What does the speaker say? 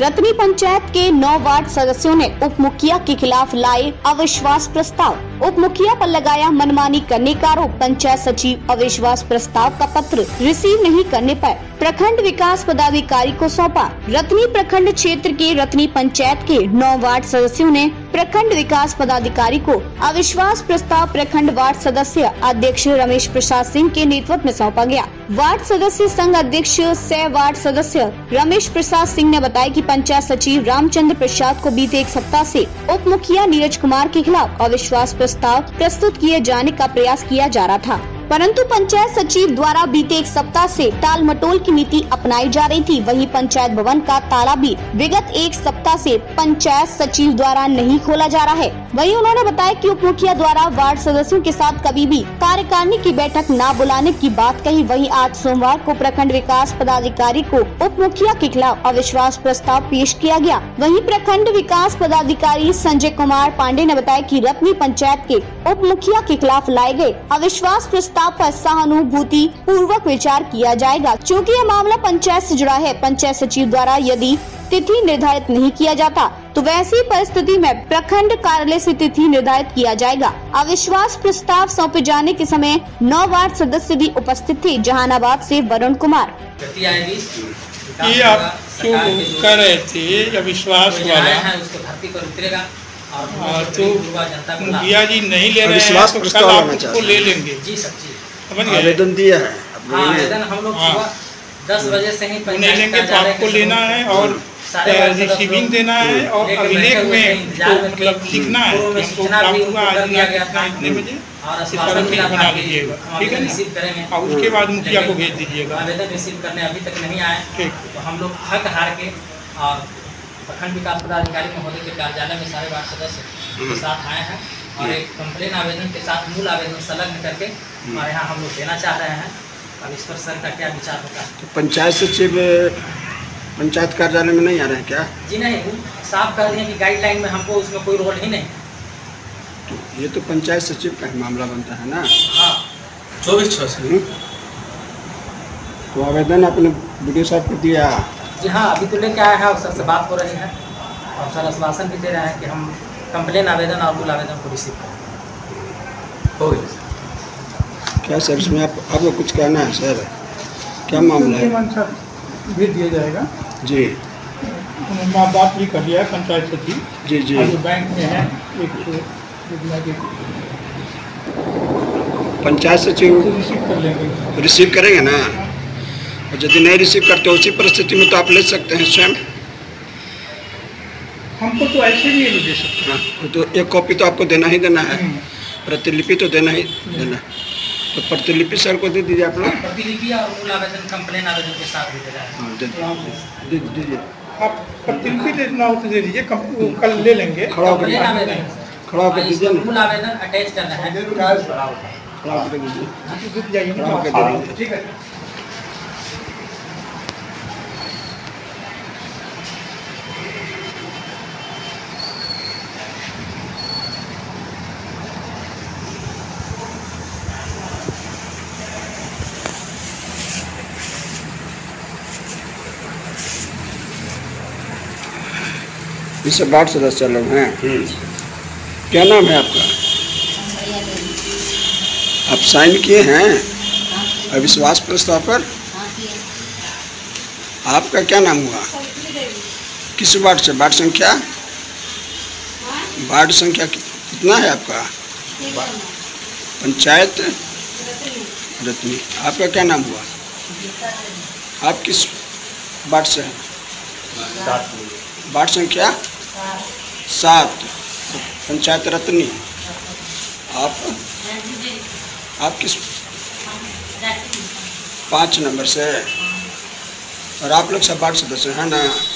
रतनी पंचायत के 9 वार्ड सदस्यों ने उप मुखिया के खिलाफ लाए अविश्वास प्रस्ताव। उप मुखिया पर लगाया मनमानी करने का आरोप। पंचायत सचिव अविश्वास प्रस्ताव का पत्र रिसीव नहीं करने पर प्रखंड विकास पदाधिकारी को सौंपा। रतनी प्रखंड क्षेत्र के रतनी पंचायत के 9 वार्ड सदस्यों ने प्रखंड विकास पदाधिकारी को अविश्वास प्रस्ताव प्रखंड वार्ड सदस्य अध्यक्ष रमेश प्रसाद सिंह के नेतृत्व में सौंपा गया। वार्ड सदस्य संघ अध्यक्ष सह वार्ड सदस्य रमेश प्रसाद सिंह ने बताया कि पंचायत सचिव रामचंद्र प्रसाद को बीते एक सप्ताह से उप मुखिया नीरज कुमार के खिलाफ अविश्वास प्रस्ताव प्रस्तुत किए जाने का प्रयास किया जा रहा था, परंतु पंचायत सचिव द्वारा बीते एक सप्ताह से टाल मटोल की नीति अपनाई जा रही थी। वहीं पंचायत भवन का ताला भी विगत एक सप्ताह से पंचायत सचिव द्वारा नहीं खोला जा रहा है। वहीं उन्होंने बताया कि उप मुखिया द्वारा वार्ड सदस्यों के साथ कभी भी कार्यकारिणी की बैठक न बुलाने की बात कही। वहीं आज सोमवार को प्रखंड विकास पदाधिकारी को उप मुखिया के खिलाफ अविश्वास प्रस्ताव पेश किया गया। वहीं प्रखंड विकास पदाधिकारी संजय कुमार पांडेय ने बताया कि रतनी पंचायत के उप मुखिया के खिलाफ लाए गए अविश्वास प्रस्ताव पर सहानुभूति पूर्वक विचार किया जाएगा, क्योंकि यह मामला पंचायत से जुड़ा है। पंचायत सचिव द्वारा यदि तिथि निर्धारित नहीं किया जाता तो वैसी परिस्थिति में प्रखंड कार्यालय से तिथि निर्धारित किया जाएगा। अविश्वास प्रस्ताव सौंपे जाने के समय 9 वार्ड सदस्य भी उपस्थित थे। जहानाबाद से वरुण कुमार। ये आप कर रहे थे अविश्वास वाला, तो मुखिया जी नहीं ले रहे हैं, कल आप उसको ले लेंगे जी। समझ गए, आवेदन दिया है, आवेदन हम लोग 10 बजे से ही पंचायत लेंगे, तो आपको लेना है और रिसीविंग देना है और अभिलेख में मतलब लिखना है बना लीजिएगा, ठीक है ना। और उसके बाद मुखिया को भेज दीजिएगा। आवेदन रिसीव करने अभी तक नहीं आए, तो हम लोग हक हार के और प्रखंड विकास पदाधिकारी महोदय के कार्यालय में सारे वार्ड सदस्य के साथ आए हैं और एक कंप्लेन आवेदन के साथ मूल आवेदन संलग्न करके हमारे यहाँ हम लोग देना चाह रहे हैं। अब इस पर सर का क्या विचार होगा? तो पंचायत सचिव पंचायत कार्यालय में नहीं आ रहे हैं क्या? जी नहीं, साफ कर दें कि गाइडलाइन में हमको उसमें कोई रोल ही नहीं। तो ये तो पंचायत सचिव का मामला बनता है ना। हाँ, 24/6 तो आवेदन आपने वीडियो साहब को दिया? जी हाँ, अभी तो लेके आया है और सर से बात हो रही है और सर आश्वासन भी दे रहे हैं कि हम कंप्लेन आवेदन और कुल आवेदन को रिसीव करें। हो गया क्या सर? इसमें आपको कुछ कहना है सर? क्या मामला है? सर भेज दिया जाएगा जी, माँ बाप भी कर लिया है पंचायत सचिव जी। जी बैंक में है एक पंचायत सचिव रिसीव कर लेंगे, रिसीव करेंगे ना। यदि नहीं रिसीव करते उसी परिस्थिति में तो आप ले सकते हैं स्वयं। हमको तो ऐसे भी नहीं दे सकते। हाँ, तो एक कॉपी तो आपको देना ही देना है, प्रतिलिपि तो देना ही देना। तो प्रतिलिपि सर को दे दीजिए आप लोग। प्रतिलिपि और मूल आवेदन कंप्लेन आवेदन के साथ दे दीजिए आप। प्रतिलिपि देना हो तो दे दीजिए, कल ले लेंगे। खड़ा कर दीजिए, मूल आवेदन अटैच करना है। ठीक है, जिससे वार्ड सदस्य लोग हैं। क्या नाम है आपका? आप साइन किए हैं अविश्वास प्रस्ताव पर? आपका क्या नाम हुआ? किस वार्ड से? वार्ड संख्या कितना है आपका? पंचायत रतनी। आपका क्या नाम हुआ? आप किस वार्ड से हैं? वार्ड संख्या 7 पंचायत रतनी। आप किस 5 नंबर से? और आप लोग सब वार्ड सदस्य हैं ना।